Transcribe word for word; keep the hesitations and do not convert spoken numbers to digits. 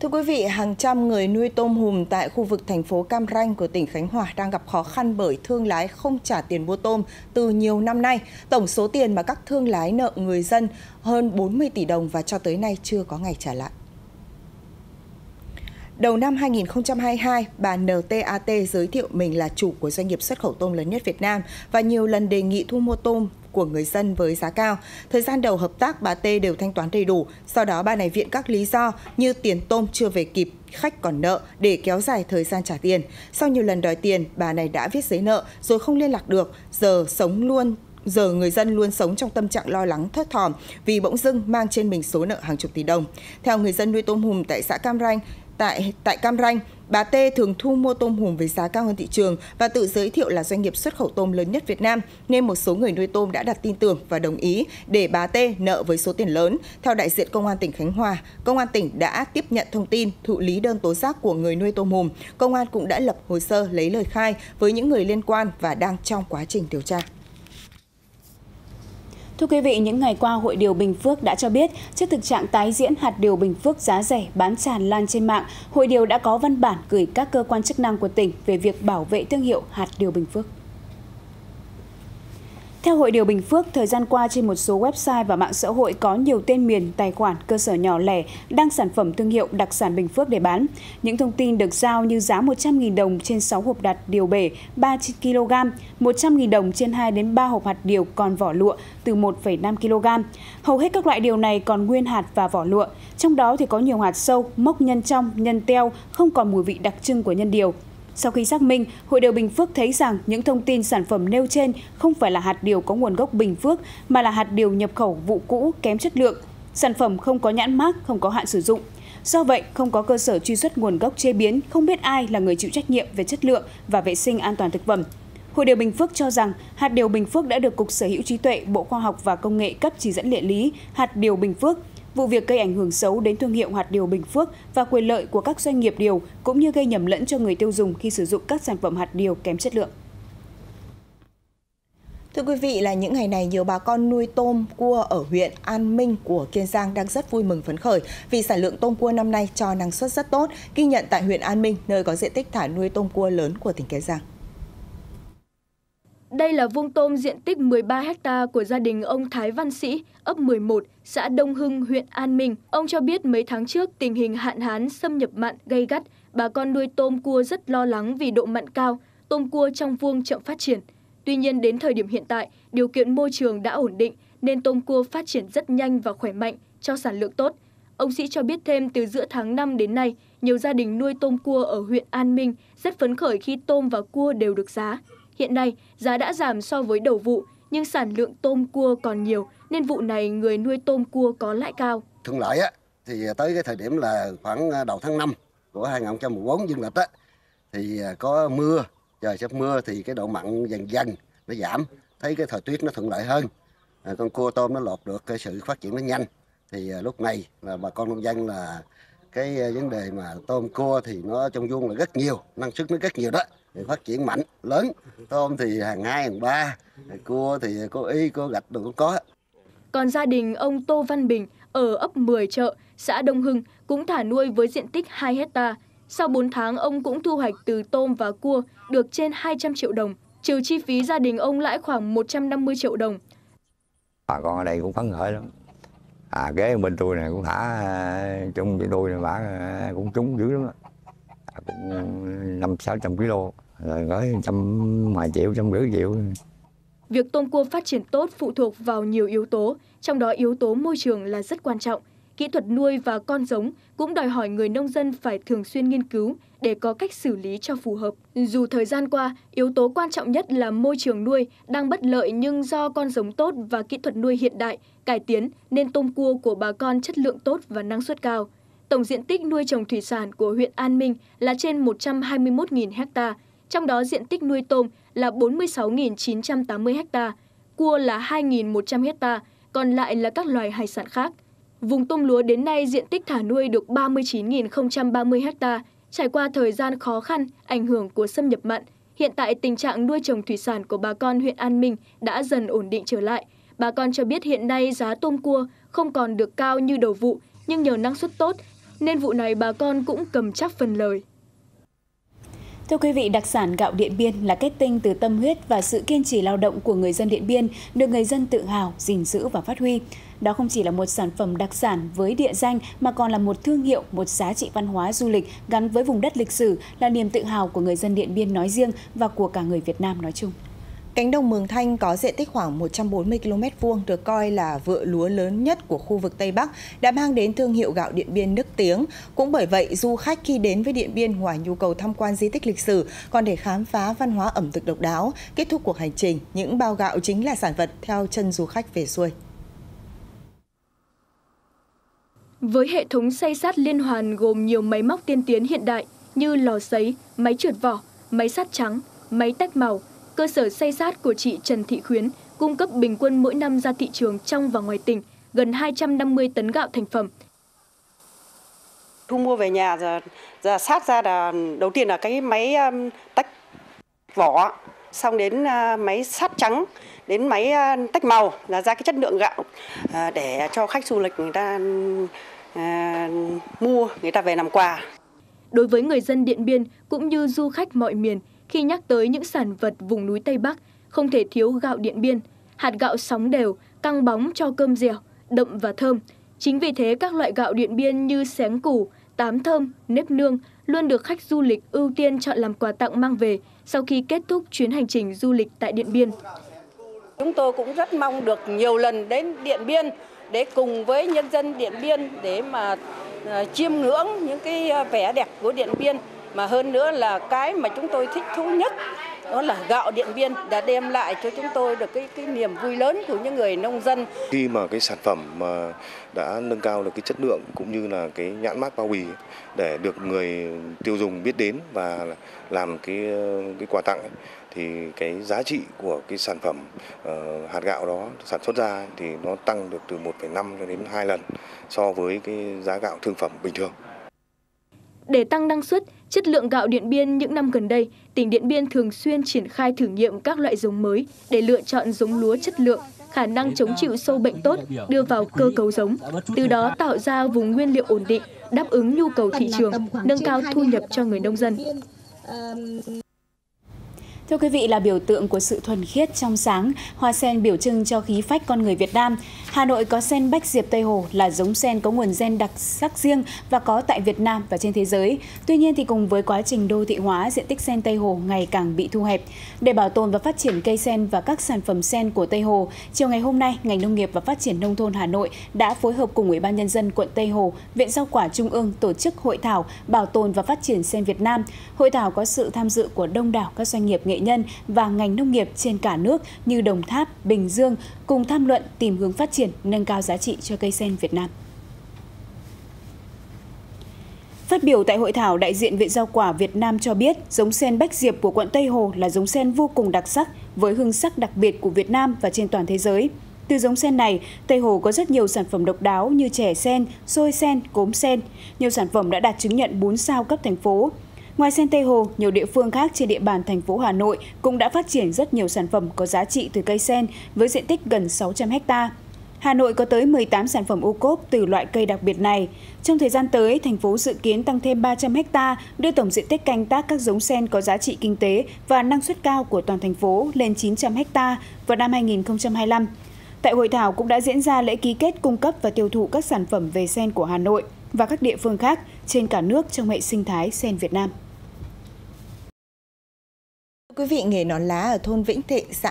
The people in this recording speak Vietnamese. Thưa quý vị, hàng trăm người nuôi tôm hùm tại khu vực thành phố Cam Ranh của tỉnh Khánh Hòa đang gặp khó khăn bởi thương lái không trả tiền mua tôm từ nhiều năm nay. Tổng số tiền mà các thương lái nợ người dân hơn bốn mươi tỷ đồng và cho tới nay chưa có ngày trả lại. Đầu năm hai nghìn không trăm hai mươi hai, bà en tê a tê giới thiệu mình là chủ của doanh nghiệp xuất khẩu tôm lớn nhất Việt Nam và nhiều lần đề nghị thu mua tôm của người dân với giá cao. Thời gian đầu hợp tác, bà T đều thanh toán đầy đủ. Sau đó bà này viện các lý do như tiền tôm chưa về kịp, khách còn nợ để kéo dài thời gian trả tiền. Sau nhiều lần đòi tiền, bà này đã viết giấy nợ rồi không liên lạc được. Giờ sống luôn, giờ người dân luôn sống trong tâm trạng lo lắng thất thỏm vì bỗng dưng mang trên mình số nợ hàng chục tỷ đồng. Theo người dân nuôi tôm hùm tại xã Cam Ranh, Tại, tại Cam Ranh, bà T thường thu mua tôm hùm với giá cao hơn thị trường và tự giới thiệu là doanh nghiệp xuất khẩu tôm lớn nhất Việt Nam, nên một số người nuôi tôm đã đặt tin tưởng và đồng ý để bà T nợ với số tiền lớn. Theo đại diện Công an tỉnh Khánh Hòa, Công an tỉnh đã tiếp nhận thông tin, thụ lý đơn tố giác của người nuôi tôm hùm. Công an cũng đã lập hồ sơ lấy lời khai với những người liên quan và đang trong quá trình điều tra. Thưa quý vị, những ngày qua, Hội điều Bình Phước đã cho biết, trước thực trạng tái diễn hạt điều Bình Phước giá rẻ bán tràn lan trên mạng, Hội điều đã có văn bản gửi các cơ quan chức năng của tỉnh về việc bảo vệ thương hiệu hạt điều Bình Phước. Theo Hội điều Bình Phước, thời gian qua trên một số website và mạng xã hội có nhiều tên miền, tài khoản, cơ sở nhỏ lẻ đăng sản phẩm thương hiệu đặc sản Bình Phước để bán. Những thông tin được giao như giá một trăm nghìn đồng trên sáu hộp đặt điều bể ba kg, một trăm nghìn đồng trên hai đến ba hộp hạt điều còn vỏ lụa từ một phẩy năm ki lô gam. Hầu hết các loại điều này còn nguyên hạt và vỏ lụa, trong đó thì có nhiều hạt sâu, mốc nhân trong, nhân teo, không còn mùi vị đặc trưng của nhân điều. Sau khi xác minh, Hội điều Bình Phước thấy rằng những thông tin sản phẩm nêu trên không phải là hạt điều có nguồn gốc Bình Phước mà là hạt điều nhập khẩu vụ cũ kém chất lượng. Sản phẩm không có nhãn mác, không có hạn sử dụng. Do vậy, không có cơ sở truy xuất nguồn gốc chế biến, không biết ai là người chịu trách nhiệm về chất lượng và vệ sinh an toàn thực phẩm. Hội điều Bình Phước cho rằng hạt điều Bình Phước đã được Cục Sở hữu trí tuệ, Bộ Khoa học và Công nghệ cấp chỉ dẫn địa lý hạt điều Bình Phước. Vụ việc gây ảnh hưởng xấu đến thương hiệu hạt điều Bình Phước và quyền lợi của các doanh nghiệp điều, cũng như gây nhầm lẫn cho người tiêu dùng khi sử dụng các sản phẩm hạt điều kém chất lượng. Thưa quý vị, là những ngày này, nhiều bà con nuôi tôm, cua ở huyện An Minh của Kiên Giang đang rất vui mừng phấn khởi vì sản lượng tôm cua năm nay cho năng suất rất tốt, ghi nhận tại huyện An Minh, nơi có diện tích thả nuôi tôm cua lớn của tỉnh Kiên Giang. Đây là vuông tôm diện tích mười ba héc ta của gia đình ông Thái Văn Sĩ, ấp mười một, xã Đông Hưng, huyện An Minh. Ông cho biết mấy tháng trước, tình hình hạn hán xâm nhập mặn gây gắt, bà con nuôi tôm cua rất lo lắng vì độ mặn cao, tôm cua trong vuông chậm phát triển. Tuy nhiên đến thời điểm hiện tại, điều kiện môi trường đã ổn định nên tôm cua phát triển rất nhanh và khỏe mạnh, cho sản lượng tốt. Ông Sĩ cho biết thêm từ giữa tháng năm đến nay, nhiều gia đình nuôi tôm cua ở huyện An Minh rất phấn khởi khi tôm và cua đều được giá. Hiện nay, giá đã giảm so với đầu vụ, nhưng sản lượng tôm cua còn nhiều, nên vụ này người nuôi tôm cua có lãi cao. Thương lãi á, thì tới cái thời điểm là khoảng đầu tháng năm của hai nghìn không trăm mười bốn dương lịch á, thì có mưa, trời sắp mưa thì cái độ mặn dần dần nó giảm, thấy cái thời tiết nó thuận lợi hơn. Con cua tôm nó lột được cái sự phát triển nó nhanh, thì lúc này là bà con nông dân là cái vấn đề mà tôm cua thì nó trong vuông là rất nhiều, năng suất nó rất nhiều đó. Phát triển mạnh, lớn, tôm thì hàng hai, hàng ba, cua thì cô y, cô gạch đồ cũng có. Còn gia đình ông Tô Văn Bình ở ấp mười chợ, xã Đông Hưng cũng thả nuôi với diện tích hai héc ta. Sau bốn tháng, ông cũng thu hoạch từ tôm và cua được trên hai trăm triệu đồng. Trừ chi phí gia đình ông lãi khoảng một trăm năm mươi triệu đồng. Bà con ở đây cũng phấn khởi lắm. À, ghế bên tôi này cũng thả chung với tôi này bả cũng trúng dữ lắm đó. Cũng năm sáu trăm ki lô, rồi gói một trăm ngoài triệu, một trăm rưỡi triệu. Việc tôm cua phát triển tốt phụ thuộc vào nhiều yếu tố, trong đó yếu tố môi trường là rất quan trọng. Kỹ thuật nuôi và con giống cũng đòi hỏi người nông dân phải thường xuyên nghiên cứu để có cách xử lý cho phù hợp. Dù thời gian qua, yếu tố quan trọng nhất là môi trường nuôi đang bất lợi, nhưng do con giống tốt và kỹ thuật nuôi hiện đại, cải tiến nên tôm cua của bà con chất lượng tốt và năng suất cao. Tổng diện tích nuôi trồng thủy sản của huyện An Minh là trên một trăm hai mươi mốt nghìn héc ta, trong đó diện tích nuôi tôm là bốn mươi sáu nghìn chín trăm tám mươi héc ta, cua là hai nghìn một trăm héc ta, còn lại là các loài hải sản khác. Vùng tôm lúa đến nay diện tích thả nuôi được ba mươi chín nghìn không trăm ba mươi héc ta, trải qua thời gian khó khăn, ảnh hưởng của xâm nhập mặn. Hiện tại tình trạng nuôi trồng thủy sản của bà con huyện An Minh đã dần ổn định trở lại. Bà con cho biết hiện nay giá tôm cua không còn được cao như đầu vụ, nhưng nhờ năng suất tốt, nên vụ này bà con cũng cầm chắc phần lời. Thưa quý vị, đặc sản gạo Điện Biên là kết tinh từ tâm huyết và sự kiên trì lao động của người dân Điện Biên, được người dân tự hào, gìn giữ và phát huy. Đó không chỉ là một sản phẩm đặc sản với địa danh mà còn là một thương hiệu, một giá trị văn hóa du lịch gắn với vùng đất lịch sử, là niềm tự hào của người dân Điện Biên nói riêng và của cả người Việt Nam nói chung. Cánh đồng Mường Thanh có diện tích khoảng một trăm bốn mươi ki lô mét vuông được coi là vựa lúa lớn nhất của khu vực Tây Bắc đã mang đến thương hiệu gạo Điện Biên nức tiếng. Cũng bởi vậy, du khách khi đến với Điện Biên ngoài nhu cầu tham quan di tích lịch sử còn để khám phá văn hóa ẩm thực độc đáo. Kết thúc cuộc hành trình, những bao gạo chính là sản vật theo chân du khách về xuôi. Với hệ thống xay sát liên hoàn gồm nhiều máy móc tiên tiến hiện đại như lò sấy, máy trượt vỏ, máy sát trắng, máy tách màu, cơ sở xay sát của chị Trần Thị Khuyến cung cấp bình quân mỗi năm ra thị trường trong và ngoài tỉnh gần hai trăm năm mươi tấn gạo thành phẩm. Thu mua về nhà giờ, giờ sát ra là đầu tiên là cái máy um, tách vỏ, xong đến uh, máy sát trắng, đến máy uh, tách màu là ra cái chất lượng gạo uh, để cho khách du lịch người ta uh, mua, người ta về làm quà. Đối với người dân Điện Biên cũng như du khách mọi miền, khi nhắc tới những sản vật vùng núi Tây Bắc, không thể thiếu gạo Điện Biên. Hạt gạo sóng đều, căng bóng cho cơm dẻo, đậm và thơm. Chính vì thế, các loại gạo Điện Biên như xén củ, tám thơm, nếp nương luôn được khách du lịch ưu tiên chọn làm quà tặng mang về sau khi kết thúc chuyến hành trình du lịch tại Điện Biên. Chúng tôi cũng rất mong được nhiều lần đến Điện Biên để cùng với nhân dân Điện Biên để mà chiêm ngưỡng những cái vẻ đẹp của Điện Biên. Mà hơn nữa là cái mà chúng tôi thích thú nhất đó là gạo Điện Biên đã đem lại cho chúng tôi được cái, cái niềm vui lớn của những người nông dân. Khi mà cái sản phẩm mà đã nâng cao được cái chất lượng cũng như là cái nhãn mác bao bì để được người tiêu dùng biết đến và làm cái cái quà tặng ấy, thì cái giá trị của cái sản phẩm uh, hạt gạo đó sản xuất ra thì nó tăng được từ một phẩy năm cho đến hai lần so với cái giá gạo thương phẩm bình thường. Để tăng năng suất, chất lượng gạo Điện Biên những năm gần đây, tỉnh Điện Biên thường xuyên triển khai thử nghiệm các loại giống mới để lựa chọn giống lúa chất lượng, khả năng chống chịu sâu bệnh tốt, đưa vào cơ cấu giống, từ đó tạo ra vùng nguyên liệu ổn định, đáp ứng nhu cầu thị trường, nâng cao thu nhập cho người nông dân. Thưa quý vị, là biểu tượng của sự thuần khiết trong sáng, hoa sen biểu trưng cho khí phách con người Việt Nam. Hà Nội có sen Bách Diệp Tây Hồ là giống sen có nguồn gen đặc sắc riêng và có tại Việt Nam và trên thế giới. Tuy nhiên thì cùng với quá trình đô thị hóa, diện tích sen Tây Hồ ngày càng bị thu hẹp. Để bảo tồn và phát triển cây sen và các sản phẩm sen của Tây Hồ, chiều ngày hôm nay, ngành Nông nghiệp và Phát triển Nông thôn Hà Nội đã phối hợp cùng Ủy ban Nhân dân quận Tây Hồ, Viện Rau quả Trung ương tổ chức hội thảo Bảo tồn và Phát triển sen Việt Nam. Hội thảo có sự tham dự của đông đảo các doanh nghiệp nghệ nhân và ngành nông nghiệp trên cả nước như Đồng Tháp, Bình Dương cùng tham luận tìm hướng phát triển, nâng cao giá trị cho cây sen Việt Nam. Phát biểu tại hội thảo, đại diện Viện Rau quả Việt Nam cho biết giống sen Bách Diệp của quận Tây Hồ là giống sen vô cùng đặc sắc với hương sắc đặc biệt của Việt Nam và trên toàn thế giới. Từ giống sen này, Tây Hồ có rất nhiều sản phẩm độc đáo như chè sen, xôi sen, cốm sen. Nhiều sản phẩm đã đạt chứng nhận bốn sao cấp thành phố. Ngoài sen Tây Hồ, nhiều địa phương khác trên địa bàn thành phố Hà Nội cũng đã phát triển rất nhiều sản phẩm có giá trị từ cây sen với diện tích gần sáu trăm héc ta. Hà Nội có tới mười tám sản phẩm ô cốp từ loại cây đặc biệt này. Trong thời gian tới, thành phố dự kiến tăng thêm ba trăm héc ta, đưa tổng diện tích canh tác các giống sen có giá trị kinh tế và năng suất cao của toàn thành phố lên chín trăm héc ta vào năm hai nghìn không trăm hai mươi lăm. Tại hội thảo cũng đã diễn ra lễ ký kết cung cấp và tiêu thụ các sản phẩm về sen của Hà Nội và các địa phương khác trên cả nước trong hệ sinh thái sen Việt Nam. Quý vị, nghề nón lá ở thôn Vĩnh Thịnh, xã